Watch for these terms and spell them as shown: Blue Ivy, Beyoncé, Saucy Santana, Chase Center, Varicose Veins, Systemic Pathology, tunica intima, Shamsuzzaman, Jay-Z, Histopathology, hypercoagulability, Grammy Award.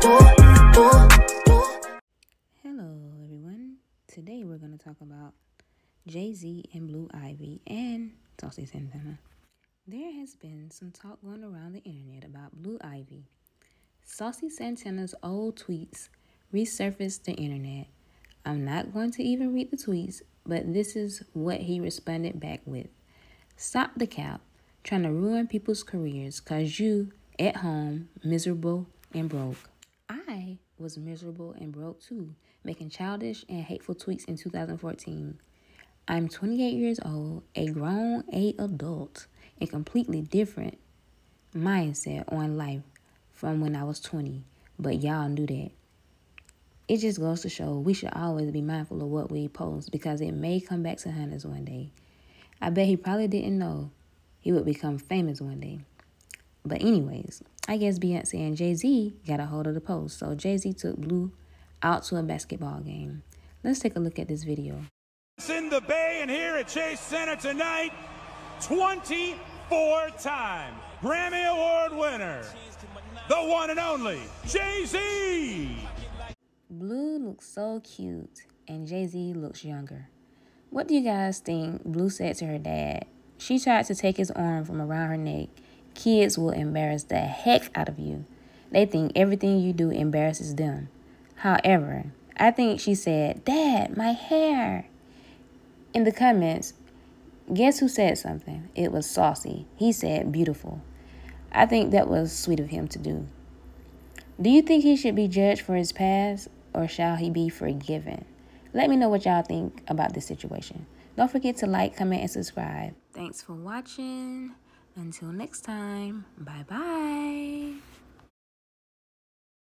Hello everyone, today we're going to talk about Jay-Z and Blue Ivy and Saucy Santana. There has been some talk going around the internet about Blue Ivy. Saucy Santana's old tweets resurfaced the internet. I'm not going to even read the tweets, but this is what he responded back with. Stop the cap, trying to ruin people's careers because you, at home, miserable and broke. I was miserable and broke too, making childish and hateful tweets in 2014. I'm 28 years old, a grown adult, and completely different mindset on life from when I was 20, but y'all knew that. It just goes to show we should always be mindful of what we post because it may come back to hunt us one day. I bet he probably didn't know he would become famous one day. But anyways, I guess Beyoncé and Jay-Z got a hold of the post. So Jay-Z took Blue out to a basketball game. Let's take a look at this video. It's in the Bay and here at Chase Center tonight, 24-time Grammy Award winner, the one and only Jay-Z. Blue looks so cute, and Jay-Z looks younger. What do you guys think Blue said to her dad? She tried to take his arm from around her neck. Kids will embarrass the heck out of you. They think everything you do embarrasses them. However, I think she said, "Dad, my hair." In the comments, guess who said something? It was Saucy. He said, "Beautiful." I think that was sweet of him to do. Do you think he should be judged for his past? Or shall he be forgiven? Let me know what y'all think about this situation. Don't forget to like, comment, and subscribe. Thanks for watching. Until next time, bye-bye.